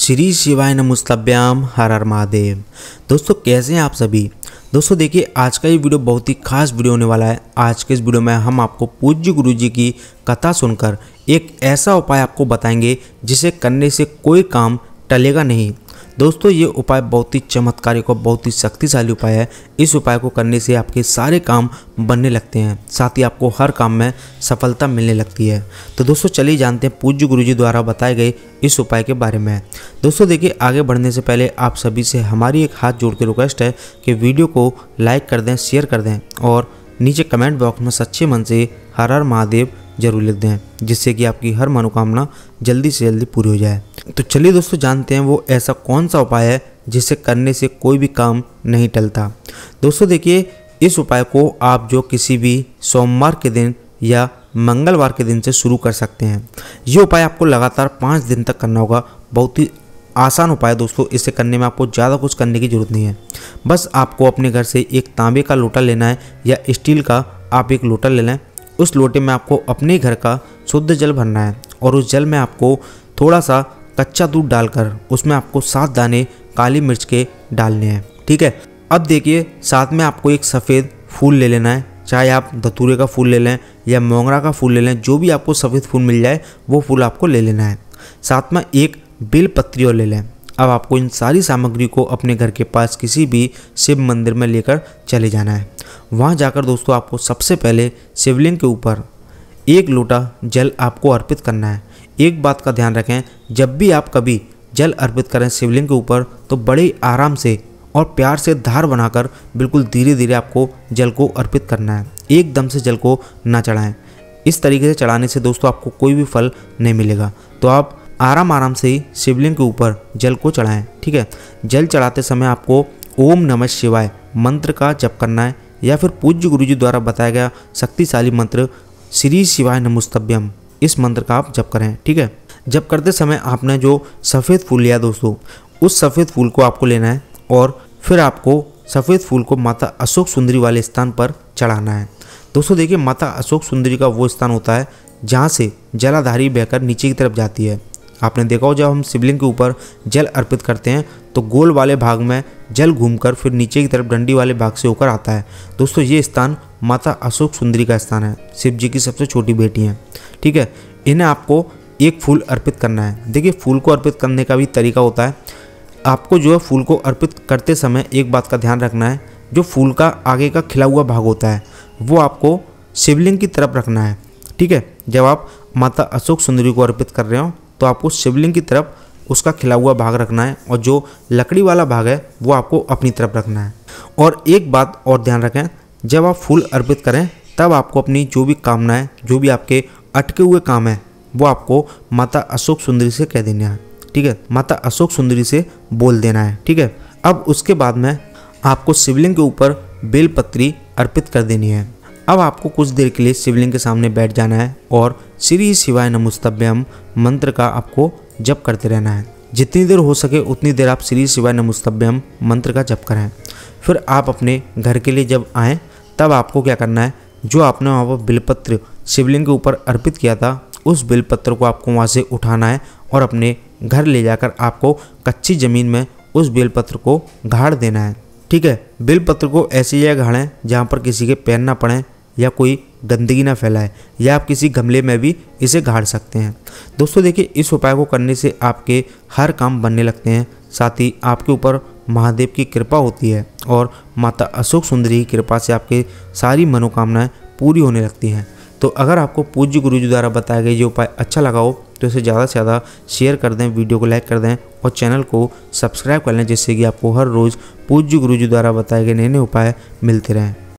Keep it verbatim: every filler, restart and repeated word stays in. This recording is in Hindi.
श्री शिवाय नमस्तभ्याम। हर हर महादेव। दोस्तों कैसे हैं आप सभी। दोस्तों देखिए आज का ये वीडियो बहुत ही खास वीडियो होने वाला है। आज के इस वीडियो में हम आपको पूज्य गुरु जी की कथा सुनकर एक ऐसा उपाय आपको बताएंगे जिसे करने से कोई काम टलेगा नहीं। दोस्तों ये उपाय बहुत ही चमत्कारिक और बहुत ही शक्तिशाली उपाय है। इस उपाय को करने से आपके सारे काम बनने लगते हैं, साथ ही आपको हर काम में सफलता मिलने लगती है। तो दोस्तों चलिए जानते हैं पूज्य गुरुजी द्वारा बताए गए इस उपाय के बारे में। दोस्तों देखिए आगे बढ़ने से पहले आप सभी से हमारी एक हाथ जोड़ के रिक्वेस्ट है कि वीडियो को लाइक कर दें, शेयर कर दें और नीचे कमेंट बॉक्स में सच्चे मन से हर हर महादेव जरूर लिख दें, जिससे कि आपकी हर मनोकामना जल्दी से जल्दी पूरी हो जाए। तो चलिए दोस्तों जानते हैं वो ऐसा कौन सा उपाय है जिसे करने से कोई भी काम नहीं टलता। दोस्तों देखिए इस उपाय को आप जो किसी भी सोमवार के दिन या मंगलवार के दिन से शुरू कर सकते हैं। ये उपाय आपको लगातार पाँच दिन तक करना होगा। बहुत ही आसान उपाय दोस्तों, इसे करने में आपको ज़्यादा कुछ करने की ज़रूरत नहीं है। बस आपको अपने घर से एक तांबे का लोटा लेना है या स्टील का आप एक लोटा ले लें। उस लोटे में आपको अपने घर का शुद्ध जल भरना है और उस जल में आपको थोड़ा सा कच्चा दूध डालकर उसमें आपको सात दाने काली मिर्च के डालने हैं, ठीक है। अब देखिए साथ में आपको एक सफ़ेद फूल ले लेना है, चाहे आप धतूरे का फूल ले लें या मोंगरा का फूल ले लें, जो भी आपको सफ़ेद फूल मिल जाए वो फूल आपको ले लेना है। साथ में एक बेल पत्री और ले लें। अब आपको इन सारी सामग्री को अपने घर के पास किसी भी शिव मंदिर में लेकर चले जाना है। वहाँ जाकर दोस्तों आपको सबसे पहले शिवलिंग के ऊपर एक लोटा जल आपको अर्पित करना है। एक बात का ध्यान रखें, जब भी आप कभी जल अर्पित करें शिवलिंग के ऊपर तो बड़े आराम से और प्यार से धार बनाकर बिल्कुल धीरे धीरे आपको जल को अर्पित करना है। एकदम से जल को ना चढ़ाएं। इस तरीके से चढ़ाने से दोस्तों आपको कोई भी फल नहीं मिलेगा। तो आप आराम आराम से ही शिवलिंग के ऊपर जल को चढ़ाएं, ठीक है। जल चढ़ाते समय आपको ओम नमः शिवाय मंत्र का जप करना है या फिर पूज्य गुरुजी द्वारा बताया गया शक्तिशाली मंत्र श्री शिवाय नमस्तभ्यम, इस मंत्र का आप जप करें, ठीक है। जप करते समय आपने जो सफ़ेद फूल लिया दोस्तों, उस सफ़ेद फूल को आपको लेना है और फिर आपको सफ़ेद फूल को माता अशोक सुंदरी वाले स्थान पर चढ़ाना है। दोस्तों देखिए माता अशोक सुंदरी का वो स्थान होता है जहाँ से जलाधारी बहकर नीचे की तरफ जाती है। आपने देखा हो जब हम शिवलिंग के ऊपर जल अर्पित करते हैं तो गोल वाले भाग में जल घूमकर फिर नीचे की तरफ डंडी वाले भाग से होकर आता है। दोस्तों ये स्थान माता अशोक सुंदरी का स्थान है, शिव जी की सबसे छोटी बेटी हैं, ठीक है। इन्हें आपको एक फूल अर्पित करना है। देखिए फूल को अर्पित करने का भी तरीका होता है। आपको जो है फूल को अर्पित करते समय एक बात का ध्यान रखना है, जो फूल का आगे का खिला हुआ भाग होता है वो आपको शिवलिंग की तरफ रखना है, ठीक है। जब आप माता अशोक सुंदरी को अर्पित कर रहे हो तो आपको शिवलिंग की तरफ उसका खिला हुआ भाग रखना है और जो लकड़ी वाला भाग है वो आपको अपनी तरफ रखना है। और एक बात और ध्यान रखें, जब आप फूल अर्पित करें तब आपको अपनी जो भी कामना है, जो भी आपके अटके हुए काम है वो आपको माता अशोक सुंदरी से कह देना है, ठीक है। माता अशोक सुंदरी से बोल देना है, ठीक है। अब उसके बाद में आपको शिवलिंग के ऊपर बेलपत्री अर्पित कर देनी है। अब आपको कुछ देर के लिए शिवलिंग के सामने बैठ जाना है और श्री शिवाय नमस्तभ्यम मंत्र का आपको जप करते रहना है। जितनी देर हो सके उतनी देर आप श्री शिवाय नमस्तभ्यम मंत्र का जप करें। फिर आप अपने घर के लिए जब आएँ तब आपको क्या करना है, जो आपने वहाँ पर बिलपत्र शिवलिंग के ऊपर अर्पित किया था उस बिलपत्र को आपको वहाँ से उठाना है और अपने घर ले जाकर आपको कच्ची ज़मीन में उस बेलपत्र को गाड़ देना है, ठीक है। बेलपत्र को ऐसी जगह गाड़ें जहाँ पर किसी के पैर ना पड़ें या कोई गंदगी ना फैलाए, या आप किसी गमले में भी इसे गाड़ सकते हैं। दोस्तों देखिए इस उपाय को करने से आपके हर काम बनने लगते हैं, साथ ही आपके ऊपर महादेव की कृपा होती है और माता अशोक सुंदरी की कृपा से आपके सारी मनोकामनाएं पूरी होने लगती हैं। तो अगर आपको पूज्य गुरु जी द्वारा बताया गया ये उपाय अच्छा लगा हो तो इसे ज़्यादा से ज़्यादा शेयर कर दें, वीडियो को लाइक कर दें और चैनल को सब्सक्राइब कर लें, जिससे कि आपको हर रोज़ पूज्य गुरु जी द्वारा बताए गए नए नए उपाय मिलते रहें।